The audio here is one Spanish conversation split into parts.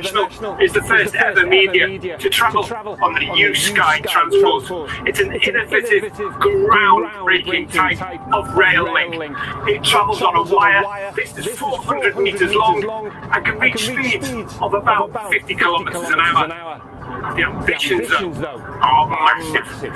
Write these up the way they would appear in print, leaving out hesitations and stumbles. International is the first ever media to travel on the new Sky Transport. It's an innovative, groundbreaking type of rail link. It travels on a wire. This is 400 meters long and can reach speeds of about 50 kilometers an hour. The ambitions, though, are massive.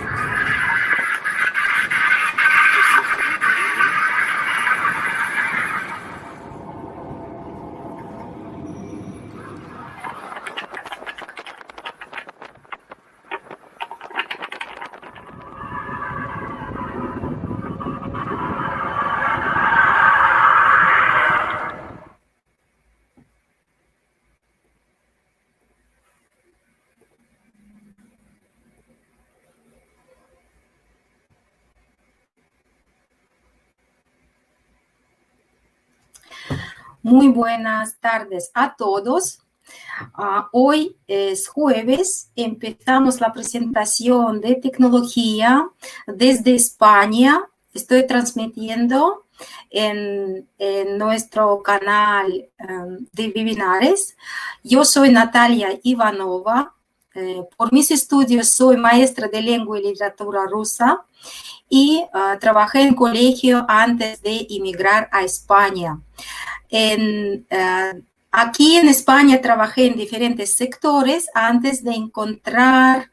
Muy buenas tardes a todos. Hoy es jueves, empezamos la presentación de tecnología desde España. Estoy transmitiendo en nuestro canal de webinares. Yo soy Natalia Ivanova. Por mis estudios soy maestra de lengua y literatura rusa y trabajé en colegio antes de emigrar a España. Aquí en España trabajé en diferentes sectores antes de encontrar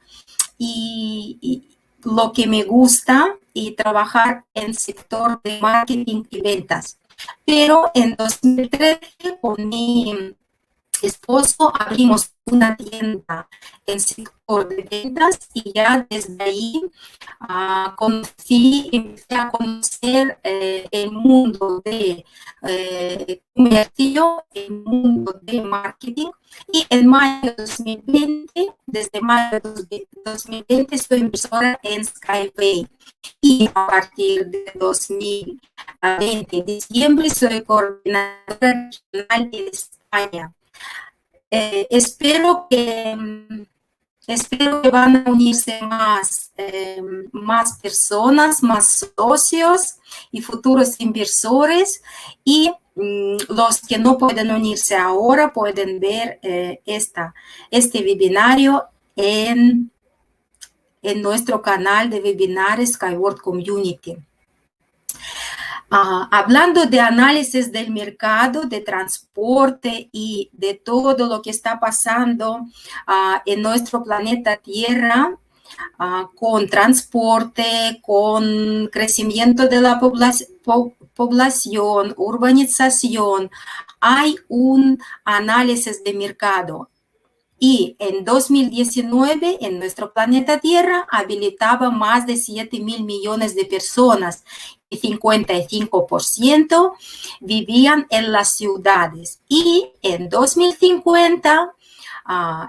lo que me gusta y trabajar en el sector de marketing y ventas. Pero en 2013 con mi esposo abrimos una tienda en el sector de ventas y ya desde ahí empecé a conocer el mundo de comercio, el mundo de marketing, y en mayo de 2020, desde mayo de 2020 soy inversora en Skyway y a partir de 2020, diciembre, soy coordinadora regional de España. Espero que van a unirse más personas, más socios y futuros inversores. Y los que no pueden unirse ahora pueden ver este webinario en nuestro canal de webinarios Sky World Community. Hablando de análisis del mercado, de transporte y de todo lo que está pasando en nuestro planeta Tierra, con transporte, con crecimiento de la población, urbanización, hay un análisis de mercado. Y en 2019, en nuestro planeta Tierra, habilitaba más de 7.000 millones de personas y 55% vivían en las ciudades. Y en 2050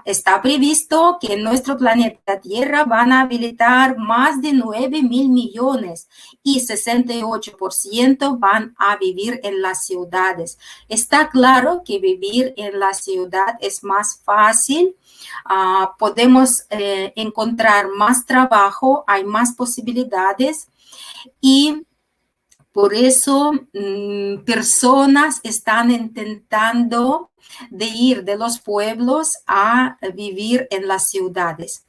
está previsto que en nuestro planeta Tierra van a habilitar más de 9.000 millones y 68% van a vivir en las ciudades. Está claro que vivir en la ciudad es más fácil, podemos encontrar más trabajo, hay más posibilidades y por eso personas están intentando de ir de los pueblos a vivir en las ciudades.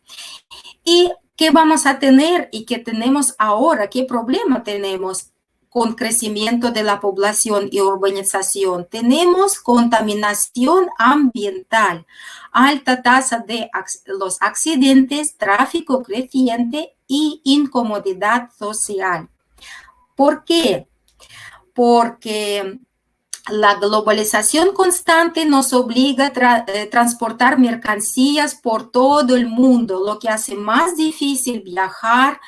¿Y qué vamos a tener y qué tenemos ahora? ¿Qué problema tenemos con crecimiento de la población y urbanización? Tenemos contaminación ambiental, alta tasa de los accidentes, tráfico creciente y incomodidad social. ¿Por qué? Porque la globalización constante nos obliga a transportar mercancías por todo el mundo, lo que hace más difícil viajar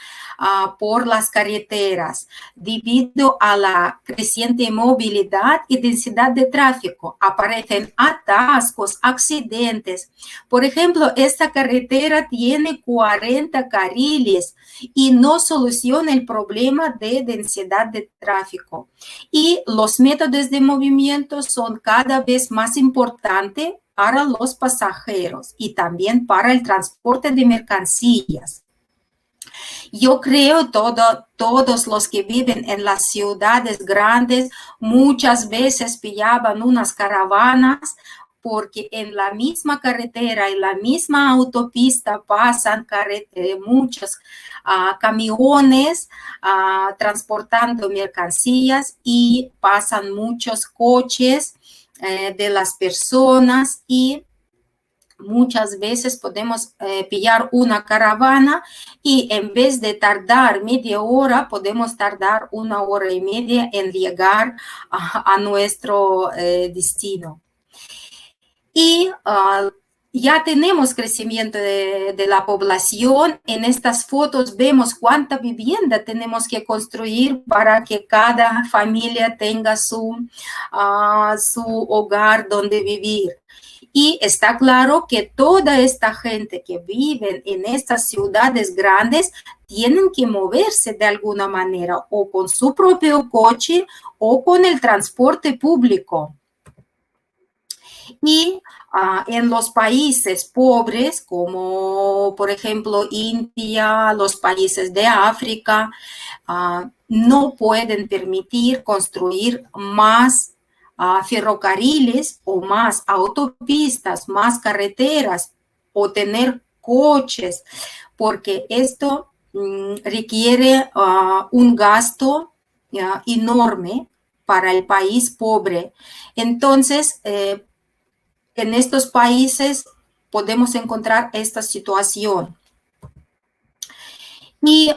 por las carreteras debido a la creciente movilidad y densidad de tráfico. Aparecen atascos, accidentes. Por ejemplo, esta carretera tiene 40 carriles y no soluciona el problema de densidad de tráfico. Y los métodos de movimiento son cada vez más importantes para los pasajeros y también para el transporte de mercancías. Yo creo todos los que viven en las ciudades grandes muchas veces pillaban unas caravanas porque en la misma carretera, en la misma autopista pasan muchos camiones transportando mercancías y pasan muchos coches de las personas y muchas veces podemos pillar una caravana y en vez de tardar media hora, podemos tardar 1 hora y media en llegar a nuestro destino. Y ya tenemos crecimiento de la población. En estas fotos vemos cuánta vivienda tenemos que construir para que cada familia tenga su hogar donde vivir. Y está claro que toda esta gente que vive en estas ciudades grandes tienen que moverse de alguna manera o con su propio coche o con el transporte público. Y en los países pobres, como por ejemplo India, los países de África, no pueden permitir construir más ferrocarriles o más autopistas, más carreteras o tener coches, porque esto requiere un gasto enorme para el país pobre. Entonces, en estos países podemos encontrar esta situación. Y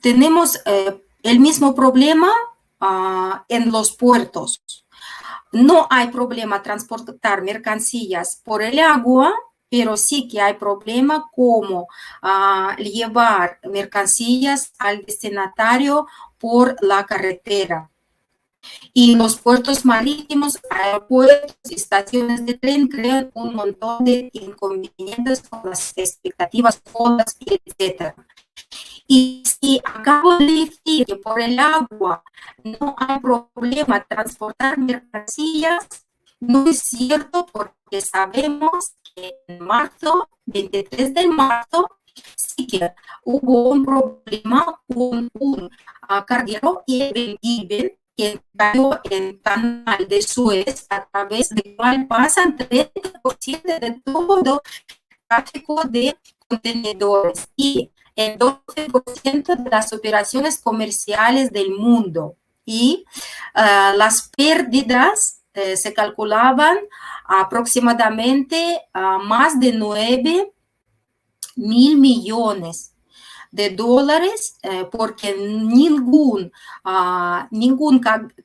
tenemos el mismo problema en los puertos. No hay problema transportar mercancías por el agua, pero sí que hay problema como llevar mercancías al destinatario por la carretera. Y los puertos marítimos, aeropuertos y estaciones de tren crean un montón de inconvenientes con las expectativas, colas, etc. Y si acabo de decir que por el agua no hay problema transportar mercancías, no es cierto, porque sabemos que en marzo, 23 de marzo, sí que hubo un problema con un carguero IBM que cayó en Canal de Suez, a través del cual pasan 30% de todo el tráfico de contenedores y el 12% de las operaciones comerciales del mundo. Y las pérdidas se calculaban aproximadamente a más de 9.000 millones de dólares, porque ningún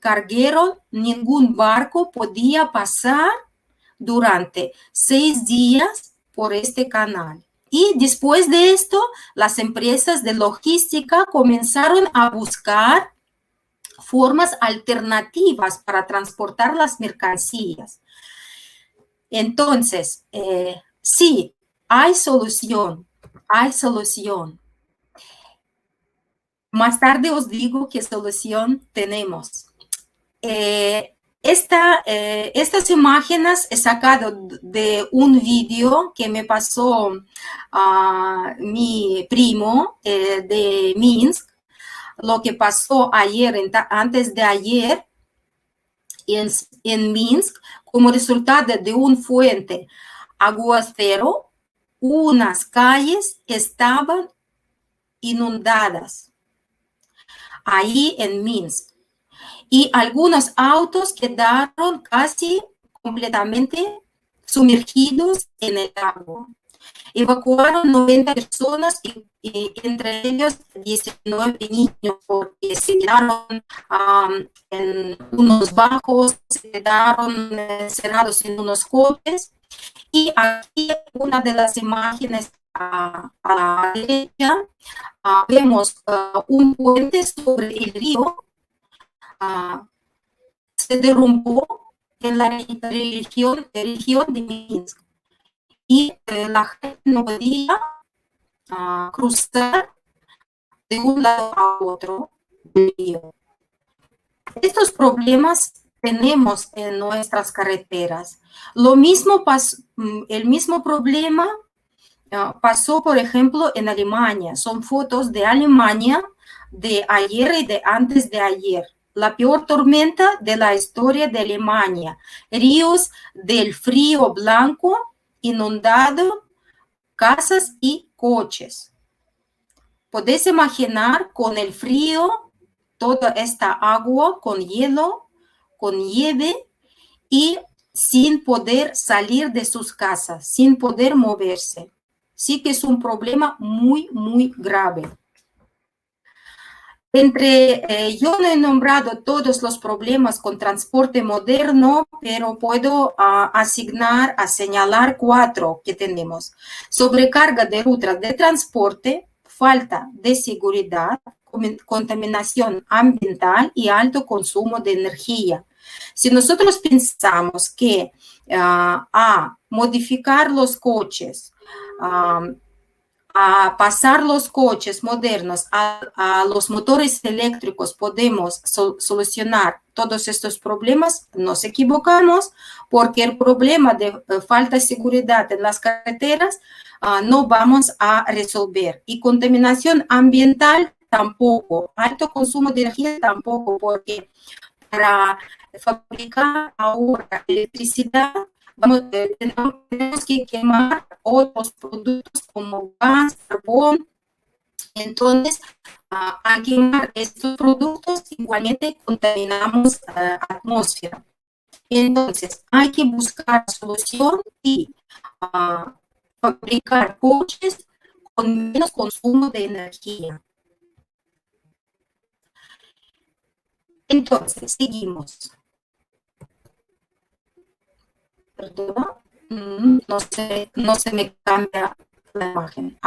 carguero, ningún barco podía pasar durante 6 días por este canal. Y después de esto, las empresas de logística comenzaron a buscar formas alternativas para transportar las mercancías. Entonces, sí, hay solución, hay solución. Más tarde os digo qué solución tenemos. Estas imágenes he sacado de un vídeo que me pasó mi primo de Minsk, lo que pasó ayer, antes de ayer, en Minsk, como resultado de un fuerte aguacero, unas calles estaban inundadas. Ahí en Minsk. Y algunos autos quedaron casi completamente sumergidos en el agua. Evacuaron 90 personas, y entre ellos 19 niños, porque se quedaron en unos bajos, se quedaron cerrados en unos coches. Y aquí una de las imágenes a la derecha, vemos un puente sobre el río, se derrumbó en la región de Minsk y la gente no podía cruzar de un lado a otro del río. Estos problemas tenemos en nuestras carreteras. Lo mismo el mismo problema pasó, por ejemplo, en Alemania. Son fotos de Alemania de ayer y de antes de ayer. la peor tormenta de la historia de Alemania. Ríos del frío blanco inundado, casas y coches. Podéis imaginar con el frío toda esta agua con hielo, con nieve y sin poder salir de sus casas, sin poder moverse. Sí que es un problema muy, muy grave. Yo no he nombrado todos los problemas con transporte moderno, pero puedo señalar cuatro que tenemos. Sobrecarga de rutas de transporte, falta de seguridad, contaminación ambiental y alto consumo de energía. Si nosotros pensamos que modificar los coches, a pasar los coches modernos a los motores eléctricos, podemos solucionar todos estos problemas, nos equivocamos, porque el problema de falta de seguridad en las carreteras no vamos a resolver. Y contaminación ambiental tampoco, alto consumo de energía tampoco, porque para fabricar ahora electricidad tenemos que quemar otros productos como gas, carbón. Entonces, al quemar estos productos, igualmente contaminamos la atmósfera. Entonces, hay que buscar solución y fabricar coches con menos consumo de energía. Entonces, seguimos. Perdón, no se me cambia la imagen.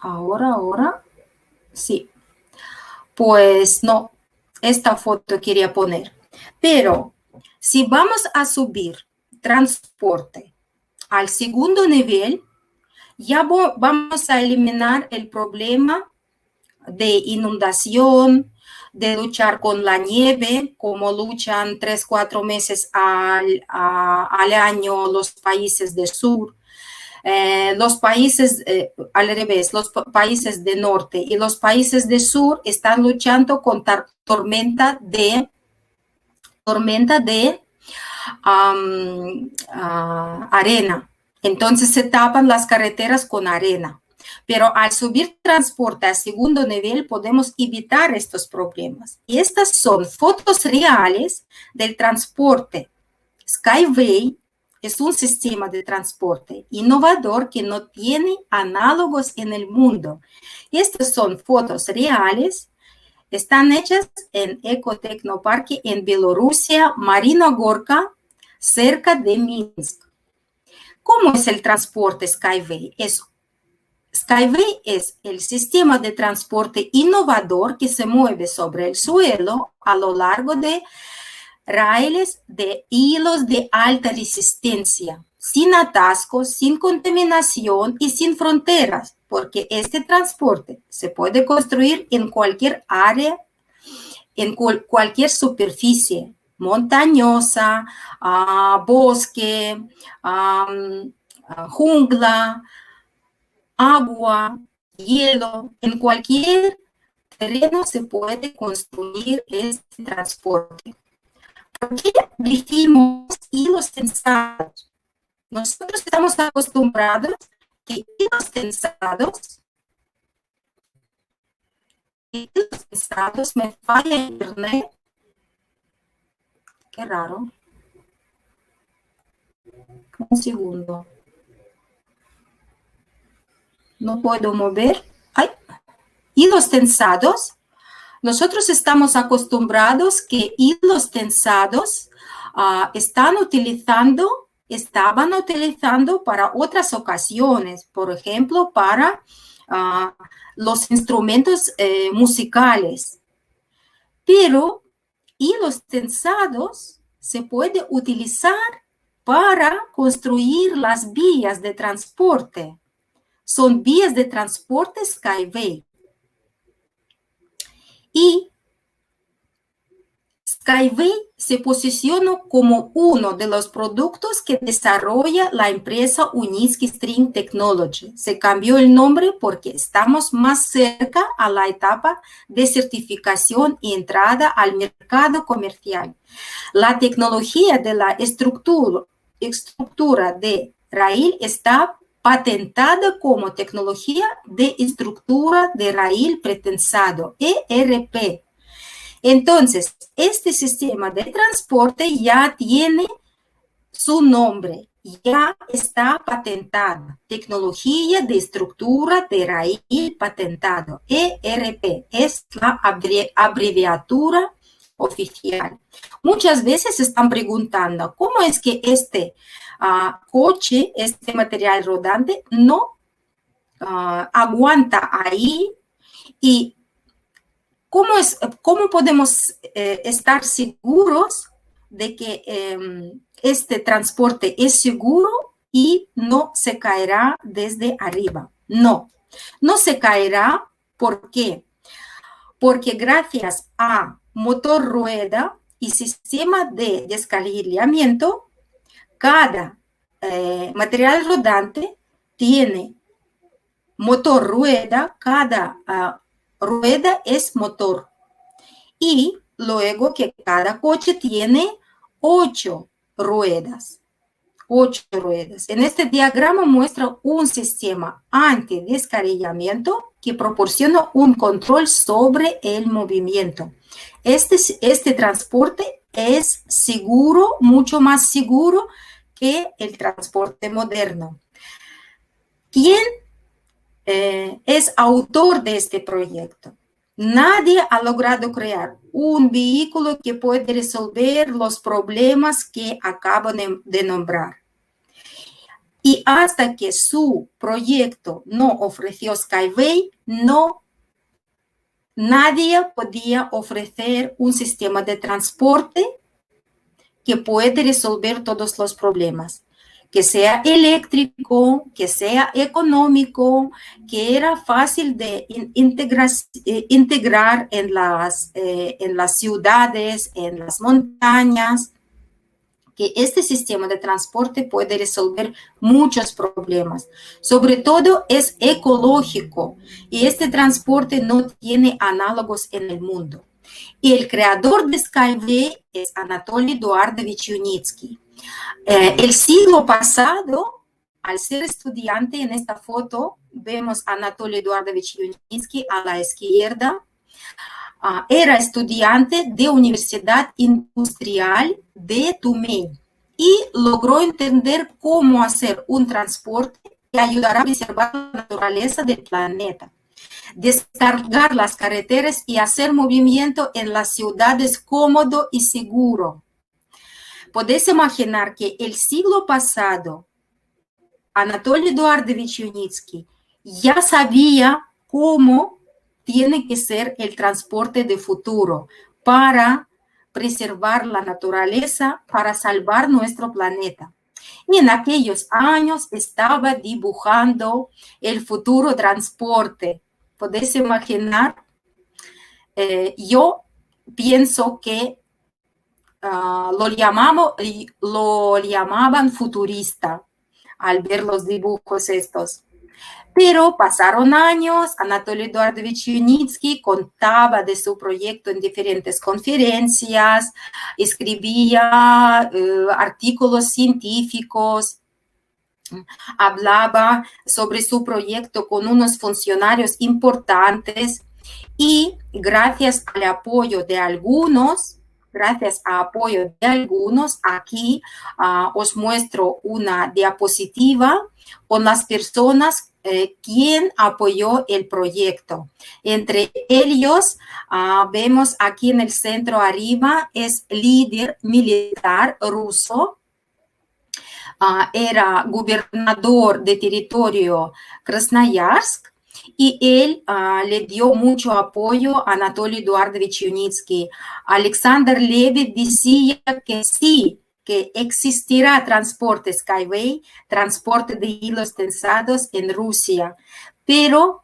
Ahora, sí. Pues no, esta foto quería poner. Pero si vamos a subir transporte al segundo nivel, ya vamos a eliminar el problema de inundación, de luchar con la nieve, como luchan 3-4 meses al año los países del sur, los países al revés, los países del norte y los países del sur están luchando contra tormenta de arena. Entonces se tapan las carreteras con arena. Pero al subir transporte al segundo nivel podemos evitar estos problemas. Y estas son fotos reales del transporte. Skyway es un sistema de transporte innovador que no tiene análogos en el mundo. Estas son fotos reales. Están hechas en Ecotecnoparque en Bielorrusia, Marina Gorka, cerca de Minsk. ¿Cómo es el transporte Skyway? Skyway es el sistema de transporte innovador que se mueve sobre el suelo a lo largo de raíles de hilos de alta resistencia, sin atascos, sin contaminación y sin fronteras, porque este transporte se puede construir en cualquier área, en cualquier superficie, montañosa, bosque, jungla, agua, hielo, en cualquier terreno se puede construir este transporte. ¿Por qué dijimos hilos tensados? Nosotros estamos acostumbrados que hilos tensados, me falla internet. Qué raro. Un segundo. No puedo mover. Ay. Hilos tensados. Nosotros estamos acostumbrados que hilos tensados estaban utilizando para otras ocasiones, por ejemplo, para los instrumentos musicales. Pero hilos tensados se puede utilizar para construir las vías de transporte. Son vías de transporte Skyway. Y Skyway se posicionó como uno de los productos que desarrolla la empresa Unitsky String Technologies. Se cambió el nombre porque estamos más cerca a la etapa de certificación y entrada al mercado comercial. La tecnología de la estructura de raíl está patentada como tecnología de estructura de raíl pretensado, ERP. Entonces, este sistema de transporte ya tiene su nombre, ya está patentada, tecnología de estructura de raíl patentado, ERP, es la abreviatura oficial. Muchas veces están preguntando, ¿cómo es que este coche, este material rodante, no aguanta ahí? Y ¿Cómo podemos estar seguros de que este transporte es seguro y no se caerá desde arriba? No, no se caerá. ¿Por qué? Porque gracias a motor rueda y sistema de descarrilamiento, cada material rodante tiene motor rueda, cada rueda es motor, y luego que cada coche tiene 8 ruedas. En este diagrama muestra un sistema antidescarrilamiento que proporciona un control sobre el movimiento. Este transporte es seguro, mucho más seguro que el transporte moderno. ¿Quién es autor de este proyecto? Nadie ha logrado crear un vehículo que puede resolver los problemas que acabo de nombrar. Y hasta que su proyecto no ofreció Skyway, nadie podía ofrecer un sistema de transporte que puede resolver todos los problemas, que sea eléctrico, que sea económico, que era fácil de integrar en las ciudades, en las montañas, que este sistema de transporte puede resolver muchos problemas. Sobre todo es ecológico y este transporte no tiene análogos en el mundo. Y el creador de Skyway es Anatoly Eduardovich Yunitsky. El siglo pasado, al ser estudiante, en esta foto vemos a Anatoly Eduardovich Yunitsky a la izquierda, era estudiante de Universidad Industrial de Tumen y logró entender cómo hacer un transporte que ayudará a preservar la naturaleza del planeta, descargar las carreteras y hacer movimiento en las ciudades cómodo y seguro. Podéis imaginar que el siglo pasado Anatoly Eduardovich Yunitsky ya sabía cómo tiene que ser el transporte de futuro para preservar la naturaleza, para salvar nuestro planeta. Y en aquellos años estaba dibujando el futuro transporte. Podéis imaginar, yo pienso que lo llamaban futurista al ver los dibujos estos. Pero pasaron años, Anatoly Eduardovich Yunitsky contaba de su proyecto en diferentes conferencias, escribía artículos científicos, hablaba sobre su proyecto con unos funcionarios importantes y gracias al apoyo de algunos, aquí os muestro una diapositiva con las personas quien apoyó el proyecto. Entre ellos vemos aquí en el centro arriba es líder militar ruso, era gobernador de territorio Krasnoyarsk, y él le dio mucho apoyo a Anatoly Eduardovich Yunitsky. Alexander Levit decía que sí, que existirá transporte Skyway, transporte de hilos tensados en Rusia, pero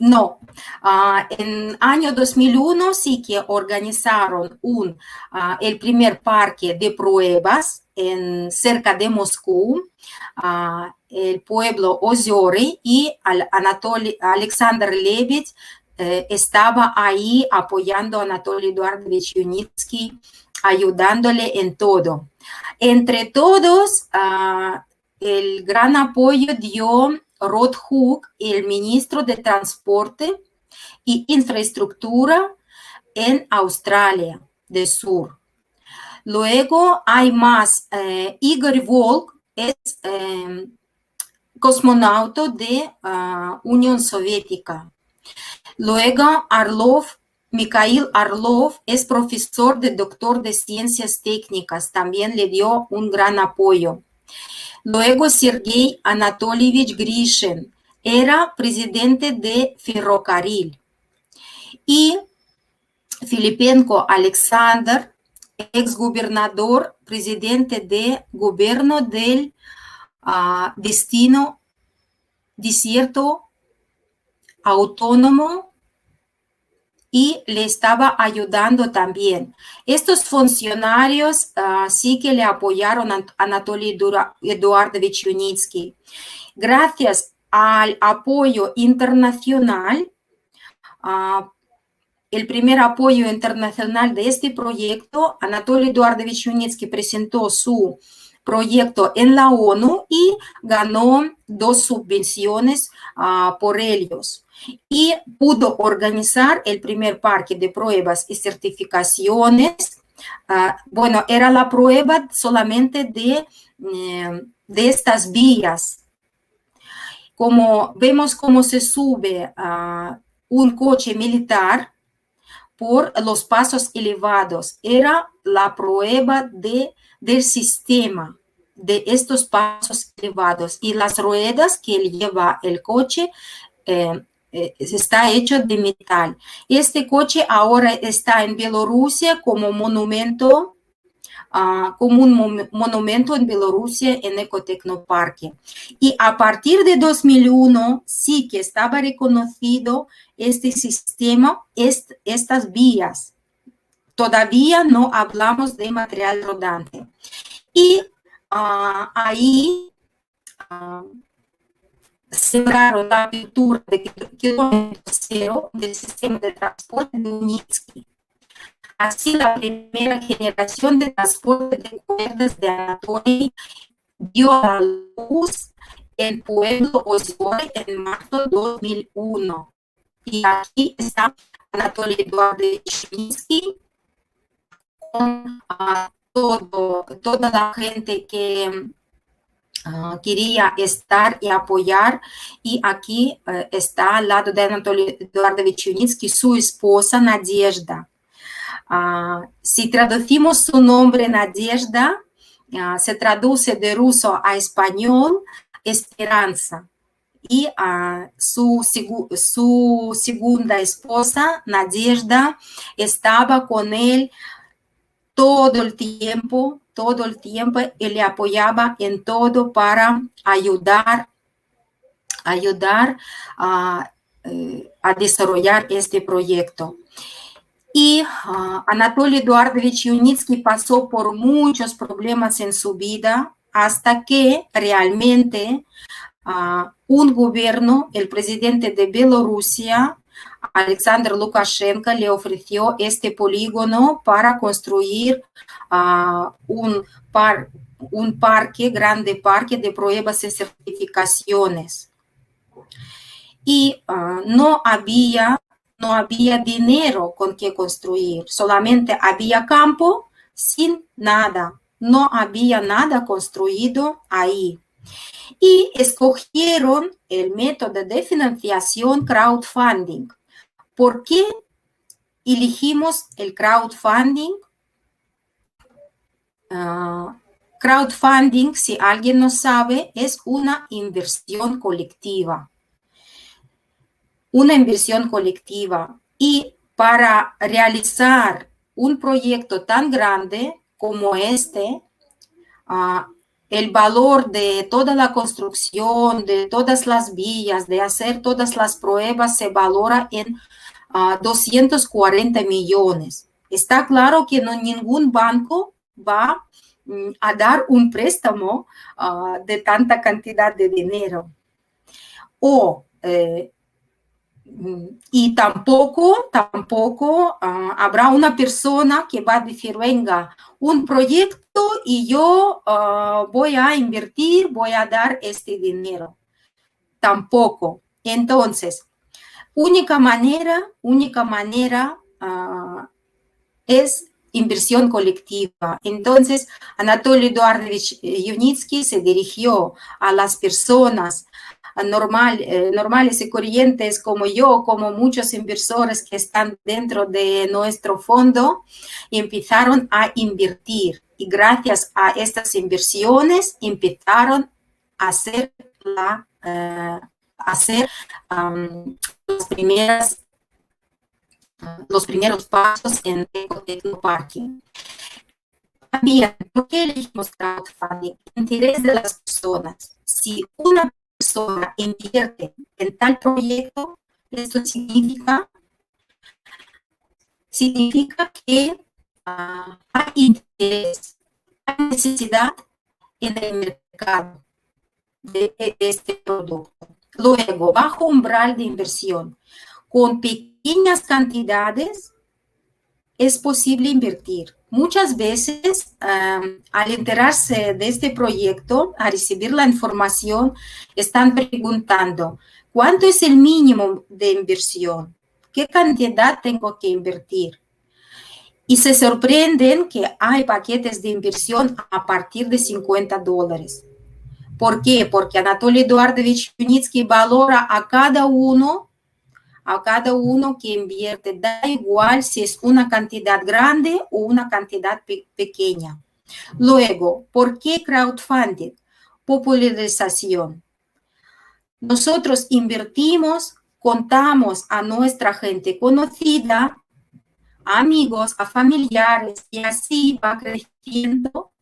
No. En año 2001 sí que organizaron el primer parque de pruebas cerca de Moscú, el pueblo Ozyory, y Alexander Levit estaba ahí apoyando a Anatoly Eduardovich Yunitsky, ayudándole en todo. Entre todos, el gran apoyo dio Rod Hook, el ministro de Transporte y Infraestructura en Australia del Sur. Luego hay más. Igor Volk es cosmonauta de Unión Soviética. Luego Arlov, Mikhail Arlov, es profesor de doctor de Ciencias Técnicas. También le dio un gran apoyo. Luego Sergei Anatolievich Grishen era presidente de ferrocarril. Y Filipenko Alexander, exgobernador, presidente de gobierno del desierto autónomo, y le estaba ayudando también. Estos funcionarios sí que le apoyaron a Anatoly Eduardovich Yunitsky. Gracias al apoyo internacional, el primer apoyo internacional de este proyecto, Anatoly Eduardovich Yunitsky presentó su proyecto en la ONU y ganó 2 subvenciones por ellos. Y pudo organizar el primer parque de pruebas y certificaciones. Bueno, era la prueba solamente de estas vías. Como vemos cómo se sube un coche militar por los pasos elevados. Era la prueba del sistema de estos pasos elevados. Y las ruedas que lleva el coche está hecho de metal. Este coche ahora está en Bielorrusia como monumento, en Bielorrusia en Ecotecnoparque. Y a partir de 2001 sí que estaba reconocido este sistema, estas vías. Todavía no hablamos de material rodante. Y ahí sembraron la apertura de kilómetro cero del sistema de transporte de Unitsky. Así, la primera generación de transporte de cuerdas de Anatoly dio a luz el pueblo Ozyory en marzo de 2001. Y aquí está Anatoly Eduardovich Yunitsky con toda la gente que quería estar y apoyar, y aquí está al lado de Anatoly Eduardovich Yunitsky su esposa Nadezhda. Si traducimos su nombre Nadezhda, se traduce de ruso a español esperanza, y su segunda esposa Nadezhda estaba con él todo el tiempo, él le apoyaba en todo para ayudar a desarrollar este proyecto. Y Anatoly Eduardovich Yunitsky pasó por muchos problemas en su vida hasta que realmente un gobierno, el presidente de Bielorrusia, Alexander Lukashenko, le ofreció este polígono para construir un grande parque de pruebas y certificaciones. Y no había dinero con que construir, solamente había campo sin nada, no había nada construido ahí. Y escogieron el método de financiación crowdfunding. ¿Por qué elegimos el crowdfunding? Crowdfunding, si alguien no sabe, es una inversión colectiva. Una inversión colectiva. Y para realizar un proyecto tan grande como este, el valor de toda la construcción, de todas las vías, de hacer todas las pruebas, se valora en 240 millones. Está claro que no ningún banco va a dar un préstamo de tanta cantidad de dinero. Y tampoco habrá una persona que va a decir, venga, un proyecto y yo voy a invertir, voy a dar este dinero. Tampoco. Entonces, única manera es inversión colectiva. Entonces, Anatoly Eduardovich Yunitsky se dirigió a las personas normales y corrientes como yo, como muchos inversores que están dentro de nuestro fondo, empezaron a invertir. Y gracias a estas inversiones empezaron a hacer, los primeros pasos en Ecotecnoparque. También, ¿por qué elegimos crowdfunding? Interés de las personas. Si una persona invierte en tal proyecto, esto significa que hay interés, hay necesidad en el mercado de este producto. Luego, bajo umbral de inversión, con pequeñas cantidades es posible invertir. Muchas veces, al enterarse de este proyecto, al recibir la información, están preguntando, ¿cuánto es el mínimo de inversión? ¿Qué cantidad tengo que invertir? Y se sorprenden que hay paquetes de inversión a partir de $50. ¿Por qué? Porque Anatoly Eduardovich Yunitsky valora a cada uno que invierte, da igual si es una cantidad grande o una cantidad pequeña. Luego, ¿por qué crowdfunding? Popularización. Nosotros invertimos, contamos a nuestra gente conocida, a amigos, a familiares, y así va creciendo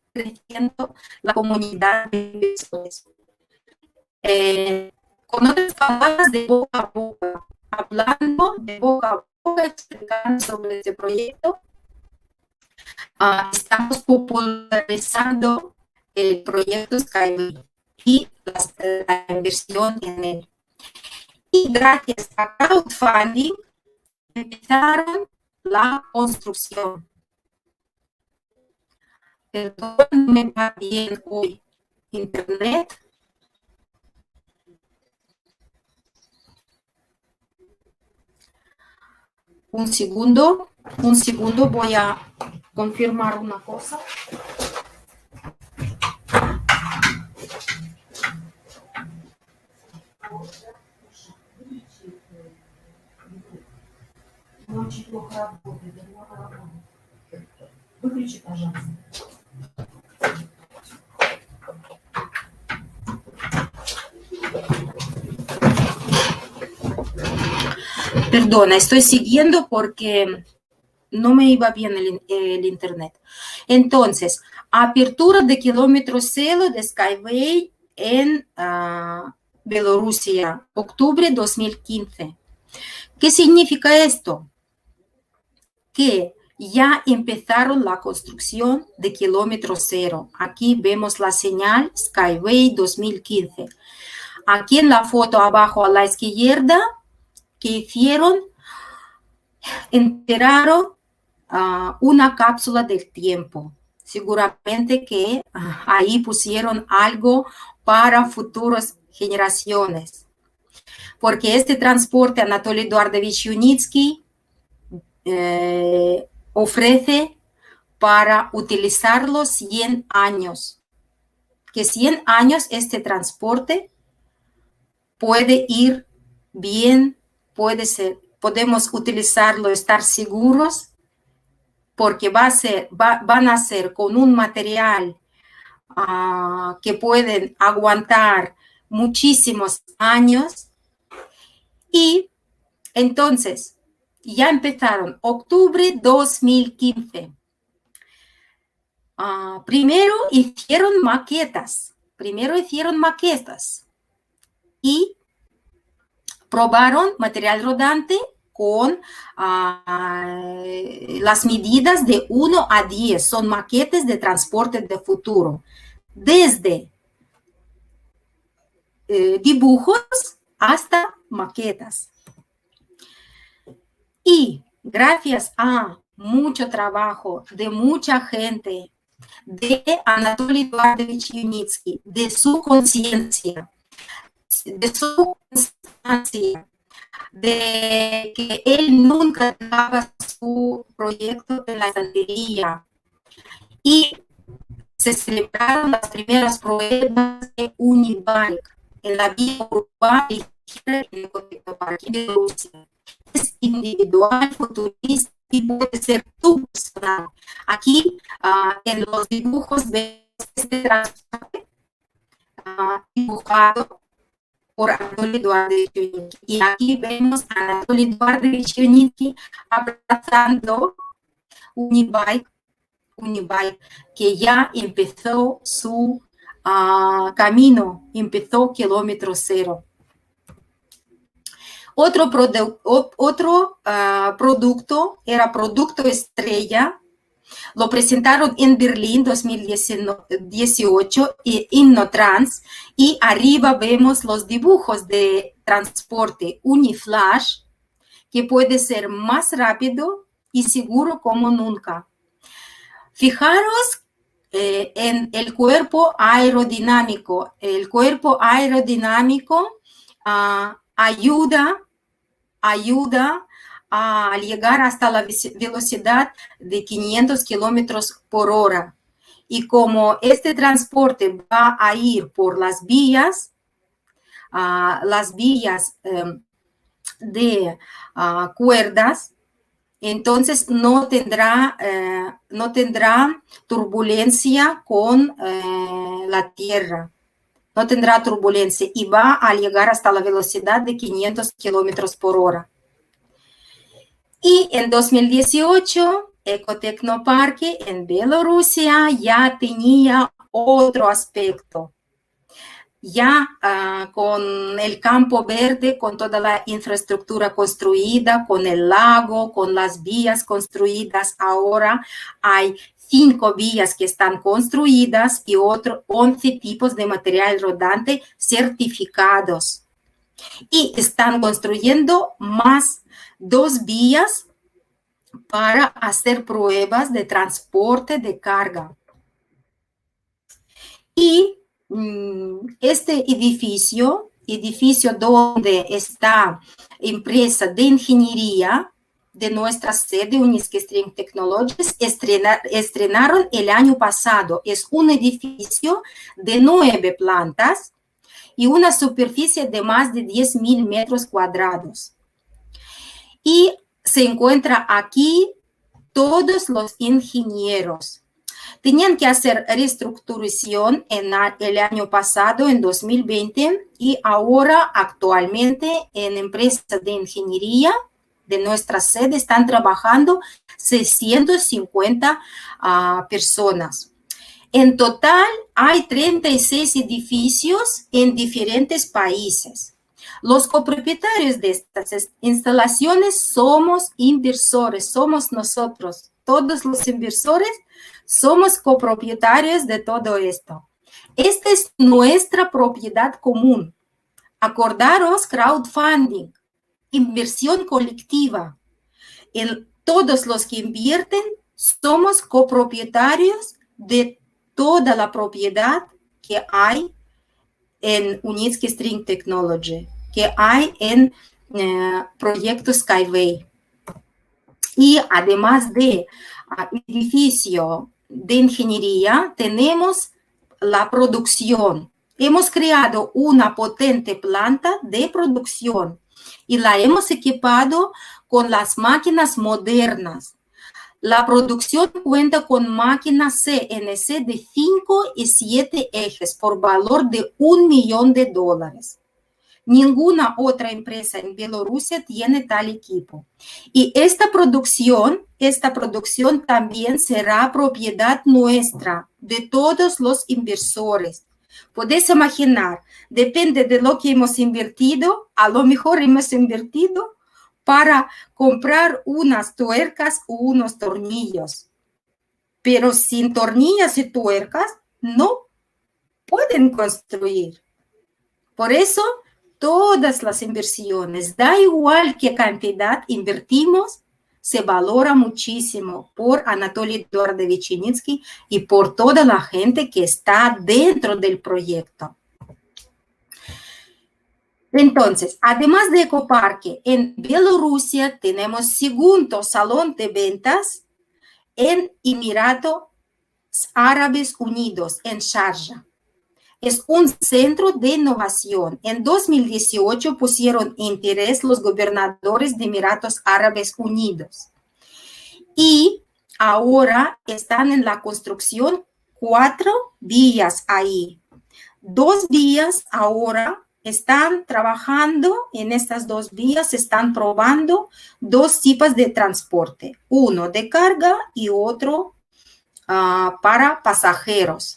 la comunidad de inversores. Con otras palabras, de boca a boca. Hablando de boca a boca, explicando sobre este proyecto, estamos popularizando el proyecto Skyway y la inversión en él. Y gracias a crowdfunding empezaron la construcción. Perdón, no me va bien hoy internet. Un segundo, voy a confirmar una cosa. Выключи, пожалуйста. Perdona, estoy siguiendo porque no me iba bien el internet. Entonces, apertura de kilómetro cero de Skyway en Bielorrusia, octubre 2015. ¿Qué significa esto? Que ya empezaron la construcción de kilómetro cero. Aquí vemos la señal Skyway 2015. Aquí en la foto abajo a la izquierda, que hicieron, enteraron una cápsula del tiempo. Seguramente que ahí pusieron algo para futuras generaciones. Porque este transporte Anatoly Eduardovich Yunitsky ofrece para utilizarlo 100 años. Que 100 años este transporte puede ir bien. Podemos utilizarlo, estar seguros, porque van a ser con un material que pueden aguantar muchísimos años. Y entonces, ya empezaron octubre 2015. Primero hicieron maquetas y probaron material rodante con las medidas de 1 a 10. Son maquetas de transporte de futuro. Desde dibujos hasta maquetas. Y gracias a mucho trabajo de mucha gente, de Anatoly Eduardovich Yunitsky, de su conciencia, de que él nunca daba su proyecto en la estantería. Y se celebraron las primeras pruebas de Unibank en la vía urbana y en el Ecotecnoparque de Bielorrusia. Es individual, futurista y puede ser tu persona. Aquí en los dibujos de este transporte dibujado por Anatoly Eduardovich Yunitsky. Y aquí vemos a Anatoly Eduardovich Yunitsky abrazando Unibank, que ya empezó su camino, empezó kilómetro cero. Otro producto era producto estrella, lo presentaron en Berlín 2018 en InnoTrans, y arriba vemos los dibujos de transporte Uniflash, que puede ser más rápido y seguro como nunca. Fijaros en el cuerpo aerodinámico. El cuerpo aerodinámico ayuda a llegar hasta la velocidad de 500 kilómetros por hora. Y como este transporte va a ir por las vías de cuerdas, entonces no tendrá turbulencia con la tierra, no tendrá turbulencia y va a llegar hasta la velocidad de 500 kilómetros por hora. Y en 2018, Ecotecnoparque en Bielorrusia ya tenía otro aspecto. Ya con el campo verde, con toda la infraestructura construida, con el lago, con las vías construidas. Ahora hay 5 vías que están construidas y otros 11 tipos de material rodante certificados. Y están construyendo más 2 vías para hacer pruebas de transporte de carga. Y este edificio donde está empresa de ingeniería de nuestra sede Unitsky String Technologies, estrenaron el año pasado. Es un edificio de 9 plantas y una superficie de más de 10.000 metros cuadrados. Y se encuentra aquí todos los ingenieros. Tenían que hacer reestructuración en el año pasado, en 2020, y ahora actualmente en empresas de ingeniería de nuestra sede están trabajando 650 personas. En total hay 36 edificios en diferentes países. Los copropietarios de estas instalaciones somos inversores, somos nosotros. Todos los inversores somos copropietarios de todo esto. Esta es nuestra propiedad común. Acordaros, crowdfunding, inversión colectiva. Todos los que invierten somos copropietarios de toda la propiedad que hay en Unitsky String Technology, que hay en proyecto Skyway. Y además de edificio de ingeniería, tenemos la producción. Hemos creado una potente planta de producción y la hemos equipado con las máquinas modernas. La producción cuenta con máquinas CNC de 5 y 7 ejes por valor de $1 millón. Ninguna otra empresa en Bielorrusia tiene tal equipo. Y esta producción también será propiedad nuestra, de todos los inversores. Podéis imaginar, depende de lo que hemos invertido, a lo mejor hemos invertido para comprar unas tuercas o unos tornillos. Pero sin tornillos y tuercas no pueden construir. Por eso, todas las inversiones, da igual qué cantidad invertimos, se valora muchísimo por Anatoly Eduardovich Yunitsky y por toda la gente que está dentro del proyecto. Entonces, además de Ecoparque, en Bielorrusia tenemos segundo salón de ventas en Emiratos Árabes Unidos, en Sharjah. Es un centro de innovación. En 2018 pusieron interés los gobernadores de Emiratos Árabes Unidos. Y ahora están en la construcción 4 vías ahí. 2 vías ahora están trabajando en estas 2 vías, están probando 2 tipos de transporte. Uno de carga y otro para pasajeros.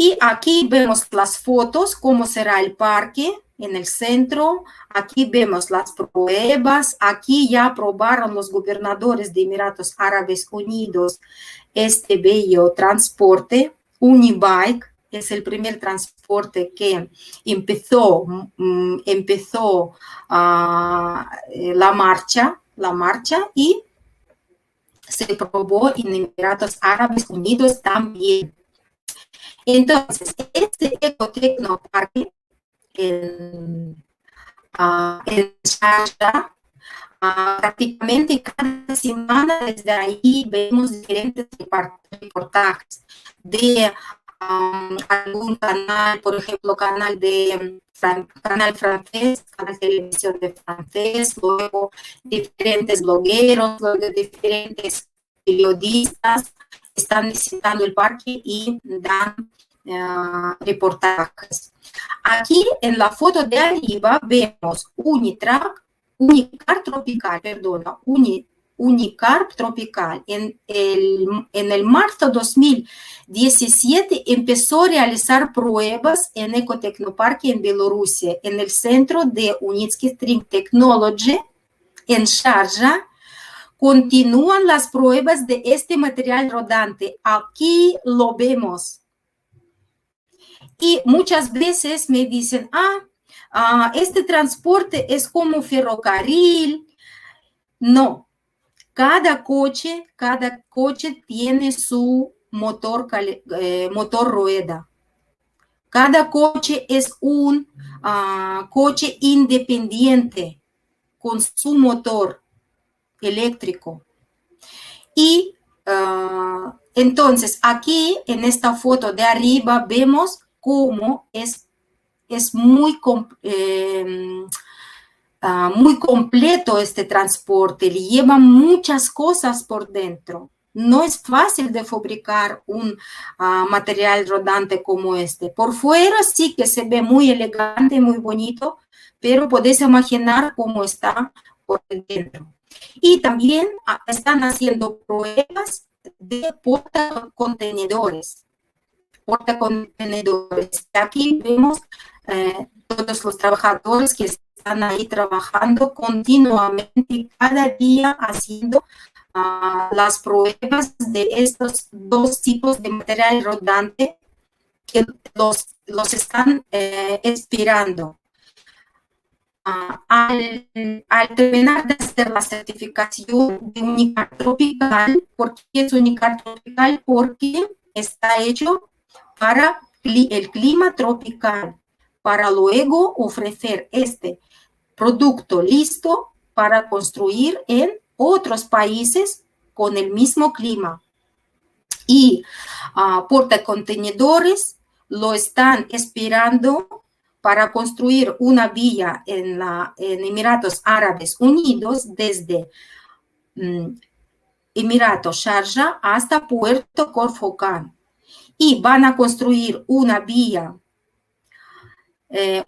Y aquí vemos las fotos, cómo será el parque en el centro. Aquí vemos las pruebas. Aquí ya probaron los gobernadores de Emiratos Árabes Unidos este bello transporte. Unibike es el primer transporte que empezó la marcha y se probó en Emiratos Árabes Unidos también. Entonces, este Ecotecnoparque en Sharjah, prácticamente cada semana desde ahí vemos diferentes reportajes de algún canal, por ejemplo, canal francés, canal de televisión de francés, luego diferentes blogueros, luego diferentes periodistas están visitando el parque y dan reportajes. Aquí en la foto de arriba vemos Unicar Tropical. En el marzo 2017 empezó a realizar pruebas en Ecotecnoparque en Bielorrusia, en el centro de Unitsky String Technologies en Sharjah. Continúan las pruebas de este material rodante. Aquí lo vemos. Y muchas veces me dicen, este transporte es como ferrocarril. No. Cada coche tiene su motor rueda. Cada coche es un coche independiente con su motor eléctrico. Y entonces aquí en esta foto de arriba vemos cómo es muy completo este transporte, lleva muchas cosas por dentro. No es fácil de fabricar un material rodante como este. Por fuera sí que se ve muy elegante, muy bonito, pero podéis imaginar cómo está por dentro. Y también están haciendo pruebas de portacontenedores. Aquí vemos todos los trabajadores que están ahí trabajando continuamente, cada día haciendo las pruebas de estos 2 tipos de material rodante que los están esperando. Al terminar de hacer la certificación de Unicar Tropical, ¿por qué es Unicar Tropical? Porque está hecho para el clima tropical, para luego ofrecer este producto listo para construir en otros países con el mismo clima. Y portacontenedores lo están esperando para construir una vía en Emiratos Árabes Unidos desde Emiratos Sharjah hasta Puerto Khorfakkan. Y van a construir una vía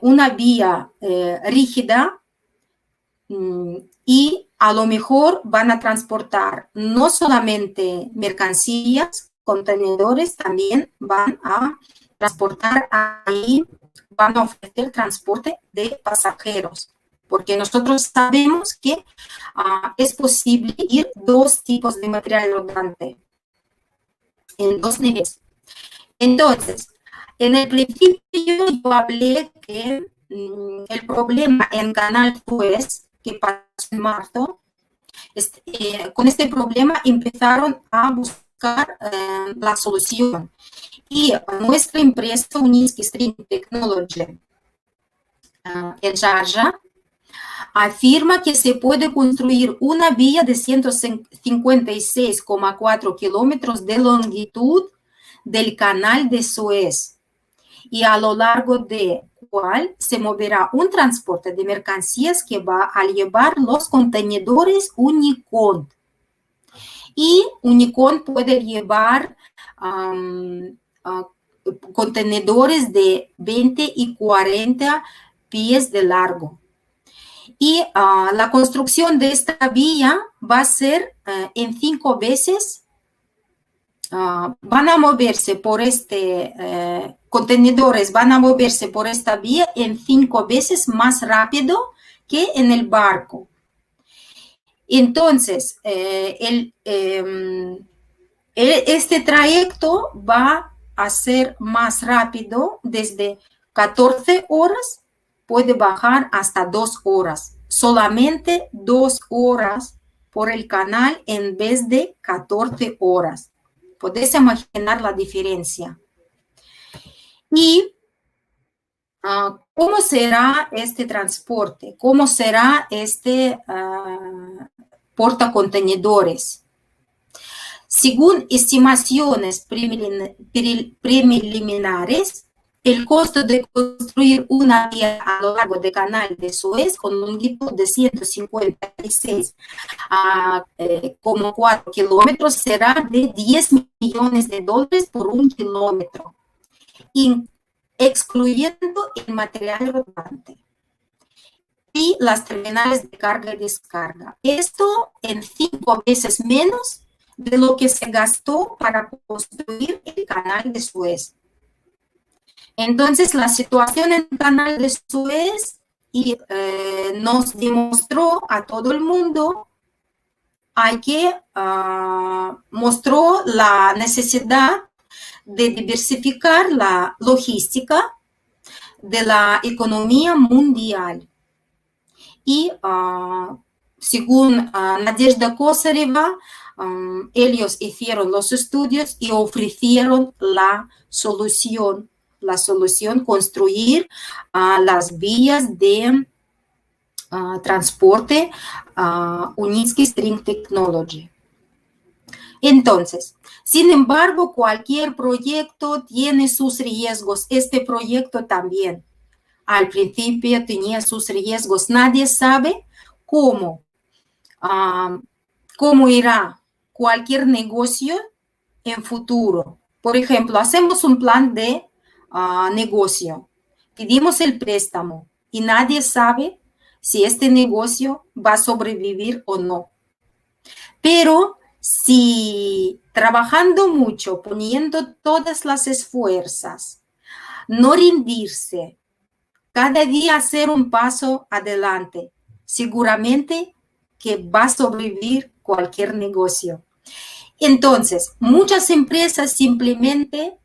una vía rígida y a lo mejor van a transportar no solamente mercancías, contenedores, también van a transportar ahí, van a ofrecer transporte de pasajeros. Porque nosotros sabemos que es posible ir dos tipos de material rodante en dos niveles. Entonces, en el principio yo hablé que el problema en Canal Suez, que pasó en marzo, con este problema empezaron a buscar la solución. Y nuestra empresa Unitsky String Technologies en Sharjah afirma que se puede construir una vía de 156,4 kilómetros de longitud del Canal de Suez y a lo largo de cual se moverá un transporte de mercancías que va a llevar los contenedores Unicont. Y Unicont puede llevar contenedores de 20 y 40 pies de largo. Y la construcción de esta vía va a ser en 5 veces. Van a moverse por este, contenedores van a moverse por esta vía en 5 veces más rápido que en el barco. Entonces, este trayecto va a ser más rápido, desde 14 horas puede bajar hasta 2 horas, solamente 2 horas por el canal en vez de 14 horas. Podéis imaginar la diferencia. ¿Y cómo será este transporte? ¿Cómo será este portacontenedores? Según estimaciones preliminares, el costo de construir una vía a lo largo del Canal de Suez con longitud de 156,4 kilómetros será de $10 millones por un kilómetro, excluyendo el material rodante y las terminales de carga y descarga. Esto en 5 veces menos de lo que se gastó para construir el Canal de Suez. Entonces, la situación en el Canal de Suez nos demostró a todo el mundo, mostró la necesidad de diversificar la logística de la economía mundial. Y según Nadezhda Kosareva, ellos hicieron los estudios y ofrecieron la solución. La solución, construir las vías de transporte Unitsky String Technology. Entonces, sin embargo, cualquier proyecto tiene sus riesgos. Este proyecto también al principio tenía sus riesgos. Nadie sabe cómo irá cualquier negocio en futuro. Por ejemplo, hacemos un plan de negocio, pedimos el préstamo y nadie sabe si este negocio va a sobrevivir o no. Pero si trabajando mucho, poniendo todas las esfuerzos, no rendirse, cada día hacer un paso adelante, seguramente que va a sobrevivir cualquier negocio. Entonces, muchas empresas simplemente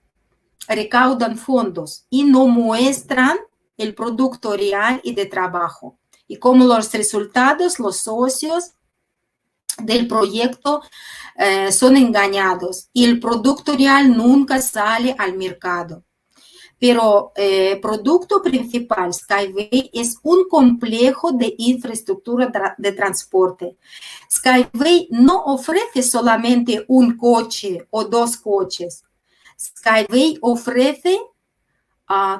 recaudan fondos y no muestran el producto real y de trabajo. Y como los resultados, los socios del proyecto son engañados y el producto real nunca sale al mercado. Pero el producto principal, Skyway, es un complejo de infraestructura de transporte. Skyway no ofrece solamente un coche o 2 coches. Skyway ofrece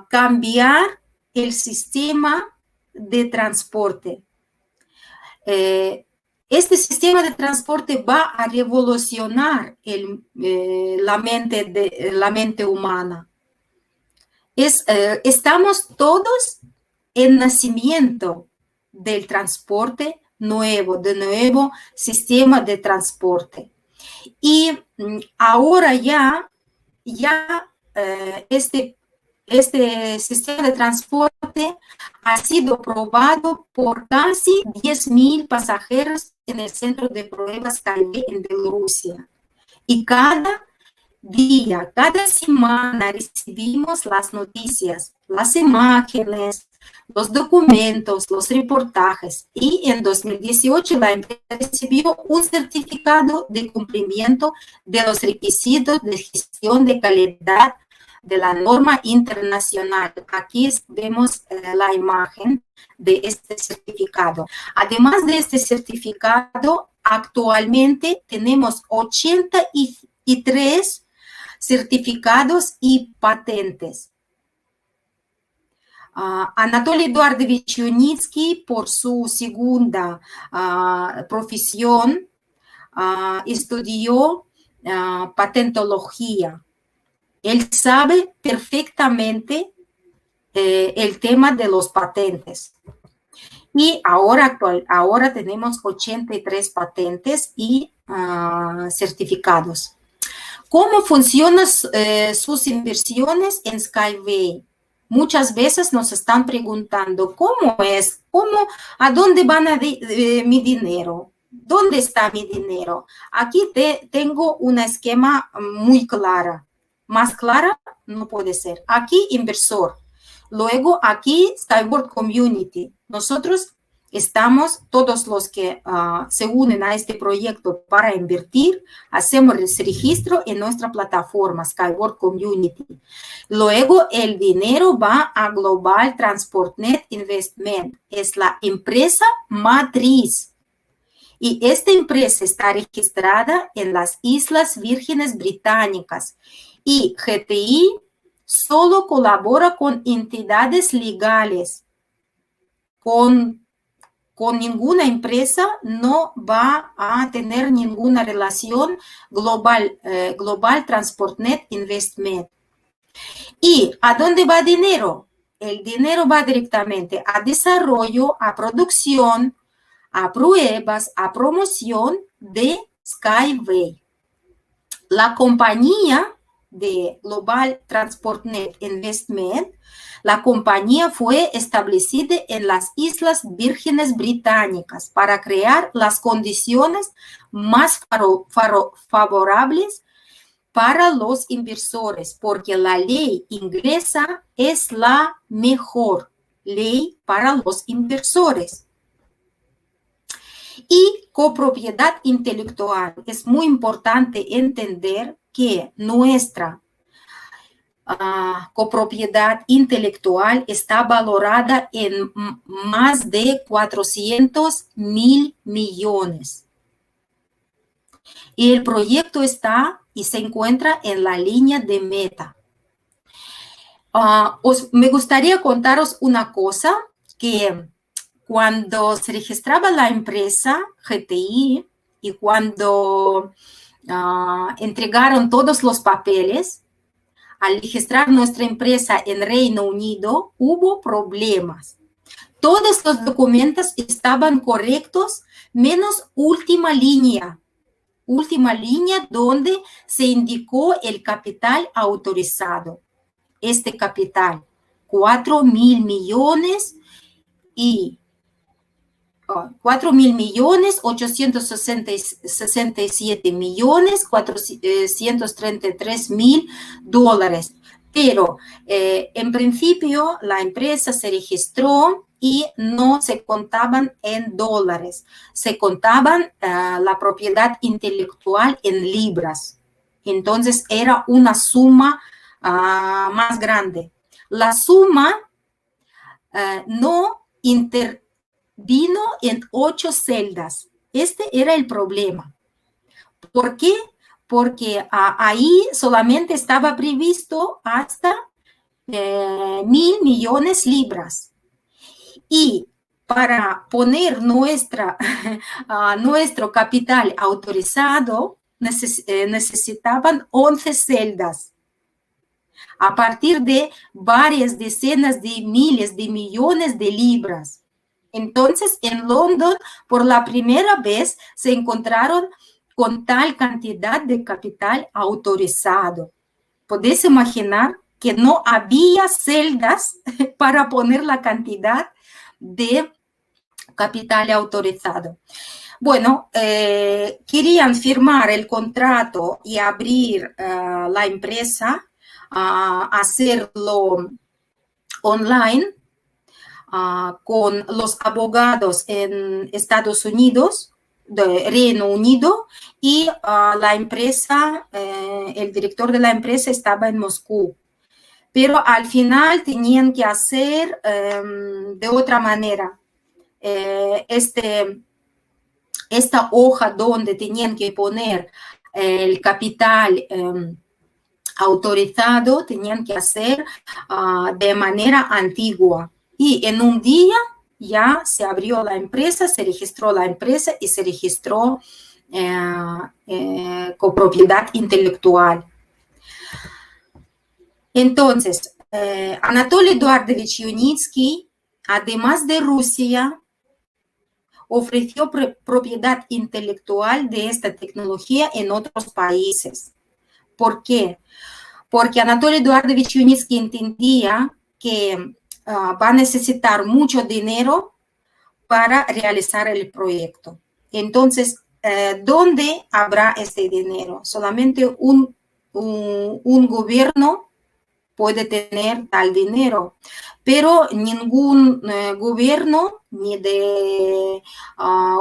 cambiar el sistema de transporte. Este sistema de transporte va a revolucionar la mente humana. estamos todos en nacimiento del transporte nuevo, de nuevo sistema de transporte. Y ahora este sistema de transporte ha sido probado por casi 10.000 pasajeros en el centro de pruebas Skyway en Bielorrusia. Y cada día, cada semana recibimos las noticias, las imágenes, los documentos, los reportajes. Y en 2018 la empresa recibió un certificado de cumplimiento de los requisitos de gestión de calidad de la norma internacional. Aquí vemos la imagen de este certificado. Además de este certificado, actualmente tenemos 83 certificados y patentes. Anatoly Eduardovich Yunitsky, por su segunda profesión, estudió patentología. Él sabe perfectamente el tema de los patentes. Y ahora tenemos 83 patentes y certificados. ¿Cómo funcionan sus inversiones en Skyway? Muchas veces nos están preguntando, ¿cómo es? ¿A dónde van mi dinero? ¿Dónde está mi dinero? Aquí tengo un esquema muy claro. Más clara no puede ser. Aquí inversor, luego aquí Sky World Community. Nosotros estamos, todos los que se unen a este proyecto para invertir, hacemos el registro en nuestra plataforma Sky World Community. Luego el dinero va a Global Transport Net Investment, es la empresa matriz. Y esta empresa está registrada en las Islas Vírgenes Británicas. Y GTI solo colabora con entidades legales. Con ninguna empresa no va a tener ninguna relación global, Global Transport Net Investment. ¿Y a dónde va el dinero? El dinero va directamente a desarrollo, a producción, a pruebas, a promoción de Skyway. La compañía de Global Transport Net Investment, la compañía fue establecida en las Islas Vírgenes Británicas para crear las condiciones más favorables para los inversores, porque la ley inglesa es la mejor ley para los inversores. Y copropiedad intelectual. Es muy importante entender que nuestra copropiedad intelectual está valorada en más de 400.000 millones. Y el proyecto está y se encuentra en la línea de meta. Me gustaría contaros una cosa, que cuando se registraba la empresa GTI y cuando entregaron todos los papeles, al registrar nuestra empresa en Reino Unido, hubo problemas. Todos los documentos estaban correctos, menos última línea donde se indicó el capital autorizado. Este capital, 4.000 millones y 4.867.433.000 dólares. Pero en principio la empresa se registró y no se contaban en dólares, se contaban la propiedad intelectual en libras. Entonces era una suma más grande. La suma no intervino en 8 celdas. Este era el problema. ¿Por qué? Porque ahí solamente estaba previsto hasta 1.000 millones libras. Y para poner nuestro capital autorizado necesitaban 11 celdas. a partir de varias decenas de miles de millones de libras. Entonces, en Londres, por la primera vez, se encontraron con tal cantidad de capital autorizado. ¿Podéis imaginar que no había celdas para poner la cantidad de capital autorizado? Bueno, querían firmar el contrato y abrir la empresa, hacerlo online con los abogados en Estados Unidos, de Reino Unido, y la empresa, el director de la empresa estaba en Moscú. Pero al final tenían que hacer de otra manera. Esta hoja donde tenían que poner el capital autorizado, tenían que hacer de manera antigua. Y en un día ya se abrió la empresa, se registró la empresa y se registró copropiedad intelectual. Entonces, Anatoly Eduardovich Yunitsky, además de Rusia, ofreció propiedad intelectual de esta tecnología en otros países. ¿Por qué? Porque Anatoly Eduardovich Yunitsky entendía que va a necesitar mucho dinero para realizar el proyecto. Entonces, ¿dónde habrá este dinero? Solamente un gobierno puede tener tal dinero, pero ningún gobierno, ni de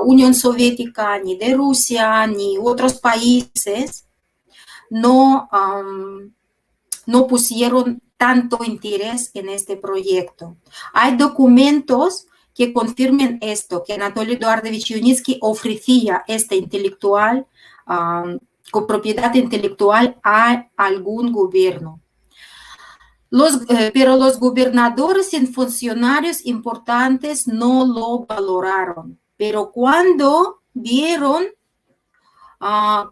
Unión Soviética, ni de Rusia, ni otros países, no pusieron tanto interés en este proyecto. Hay documentos que confirmen esto, que Anatoly Eduardovich Yunitsky ofrecía esta copropiedad intelectual a algún gobierno. Pero los gobernadores y funcionarios importantes no lo valoraron. Pero cuando vieron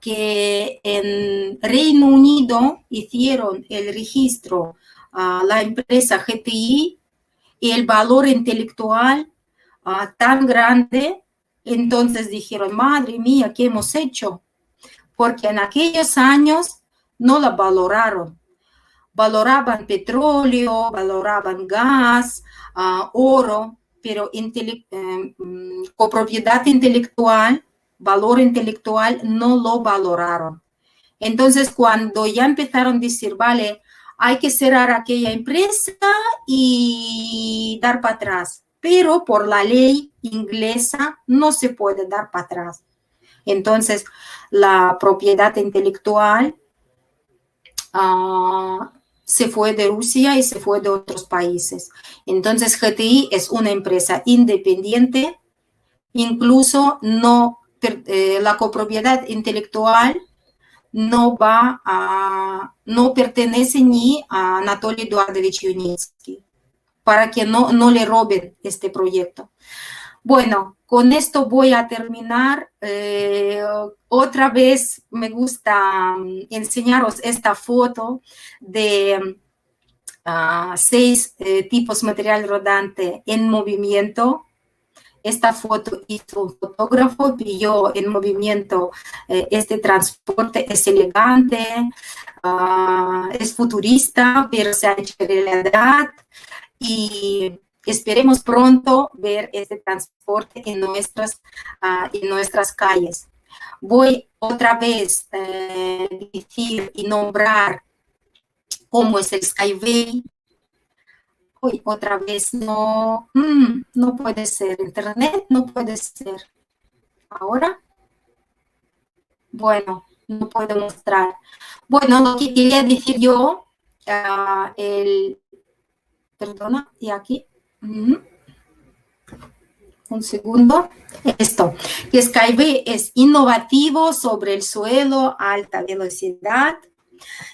que en Reino Unido hicieron el registro a la empresa GTI y el valor intelectual tan grande, entonces dijeron, madre mía, ¿qué hemos hecho? Porque en aquellos años no la valoraron. Valoraban petróleo, valoraban gas, oro, pero copropiedad intelectual, valor intelectual, no lo valoraron. Entonces, cuando ya empezaron a decir, vale, hay que cerrar aquella empresa y dar para atrás, pero por la ley inglesa no se puede dar para atrás. Entonces, la propiedad intelectual se fue de Rusia y se fue de otros países. Entonces, GTI es una empresa independiente, incluso la copropiedad intelectual no pertenece ni a Anatoly Eduardovich Yunitsky, para que no le roben este proyecto. Bueno, con esto voy a terminar. Otra vez me gusta enseñaros esta foto de seis tipos de material rodante en movimiento. Esta foto hizo un fotógrafo, vio en movimiento este transporte, es elegante, es futurista, pero se ha hecho realidad y esperemos pronto ver este transporte en nuestras calles. Voy otra vez a decir y nombrar cómo es el Skyway. Uy, otra vez no, no puede ser, internet no puede ser. Ahora, bueno, no puedo mostrar. Bueno, lo que quería decir yo, perdona, y aquí, un segundo, esto, que Skyway es innovativo sobre el suelo, alta velocidad,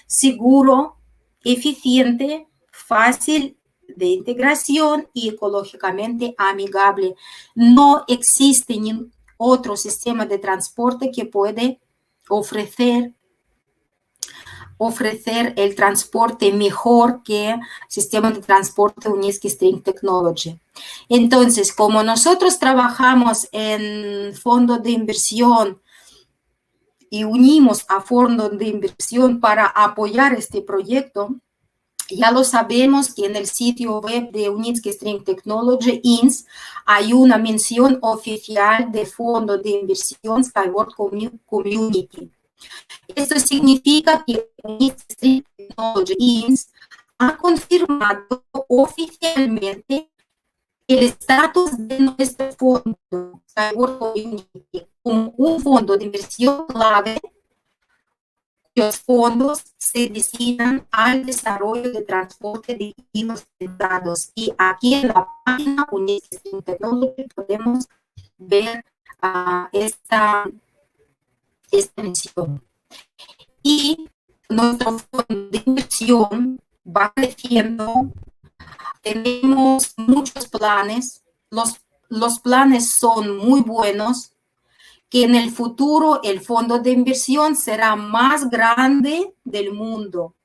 seguro, eficiente, fácil de integración y ecológicamente amigable. No existe ningún otro sistema de transporte que puede ofrecer ofrecer el transporte mejor que el sistema de transporte Unitsky String Technology. Entonces, como nosotros trabajamos en fondo de inversión y unimos a fondo de inversión para apoyar este proyecto, ya lo sabemos que en el sitio web de Unitsky String Technology, INS, hay una mención oficial de fondo de inversión Sky World Community. Esto significa que Unitsky String Technology, INS, ha confirmado oficialmente el estatus de nuestro fondo Sky World Community como un fondo de inversión clave. Los fondos se destinan al desarrollo de transporte de hilos pesados. Y aquí en la página Unitsky String Technology podemos ver esta mención. Y nuestro fondo de inversión va creciendo. Tenemos muchos planes. Los planes son muy buenos, que en el futuro el fondo de inversión será más grande del mundo,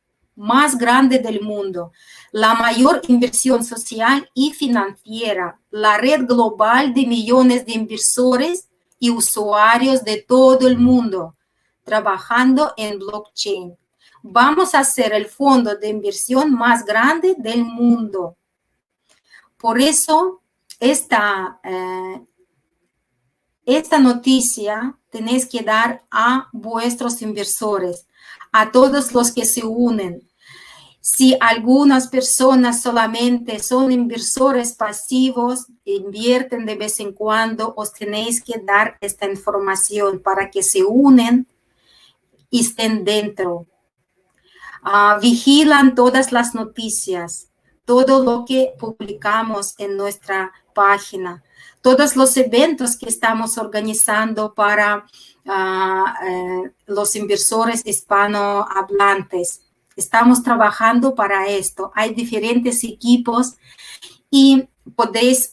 la mayor inversión social y financiera, la red global de millones de inversores y usuarios de todo el mundo, trabajando en blockchain. Vamos a ser el fondo de inversión más grande del mundo. Por eso, esta noticia tenéis que dar a vuestros inversores, a todos los que se unen. Si algunas personas solamente son inversores pasivos, invierten de vez en cuando, os tenéis que dar esta información para que se unen y estén dentro. Vigilan todas las noticias, todo lo que publicamos en nuestra página, todos los eventos que estamos organizando para los inversores hispanohablantes. Estamos trabajando para esto. Hay diferentes equipos y podéis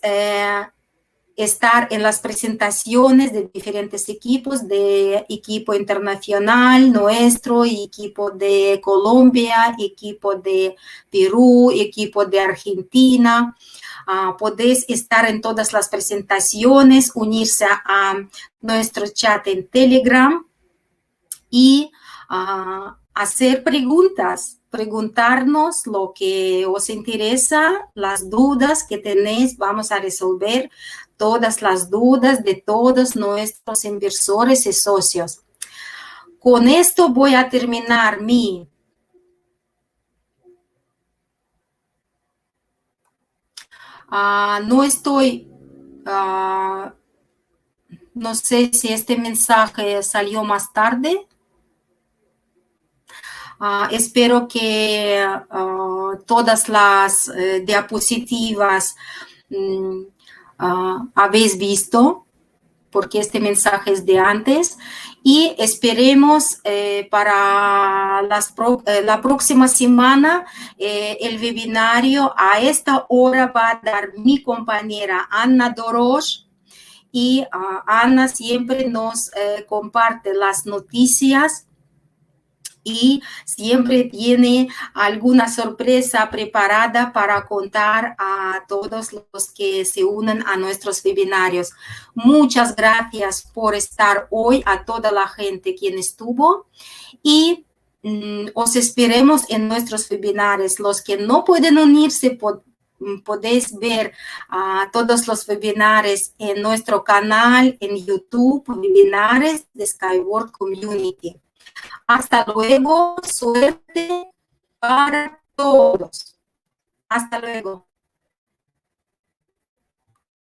estar en las presentaciones de diferentes equipos, de equipo internacional nuestro, equipo de Colombia, equipo de Perú, equipo de Argentina. Podéis estar en todas las presentaciones, unirse a nuestro chat en Telegram y hacer preguntas, preguntarnos lo que os interesa, las dudas que tenéis. Vamos a resolver todas las dudas de todos nuestros inversores y socios. Con esto voy a terminar no sé si este mensaje salió más tarde. Espero que todas las diapositivas habéis visto, porque este mensaje es de antes. Y esperemos para la próxima semana el webinario. A esta hora va a dar mi compañera Ana Dorosh. Y Ana siempre nos comparte las noticias y siempre tiene alguna sorpresa preparada para contar a todos los que se unen a nuestros webinarios. Muchas gracias por estar hoy, a toda la gente quien estuvo, y os esperemos en nuestros webinarios. Los que no pueden unirse, podéis ver todos los webinarios en nuestro canal, en YouTube, webinarios de Sky World Community. Hasta luego, suerte para todos. Hasta luego.